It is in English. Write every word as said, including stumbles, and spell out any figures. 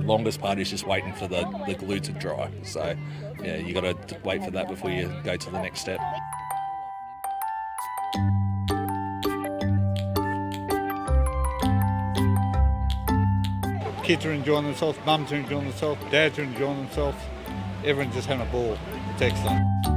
the longest part is just waiting for the, the glue to dry. So yeah, you gotta wait for that before you go to the next step. Kids are enjoying themselves, mums are enjoying themselves, dads are enjoying themselves, everyone's just having a ball. It's excellent.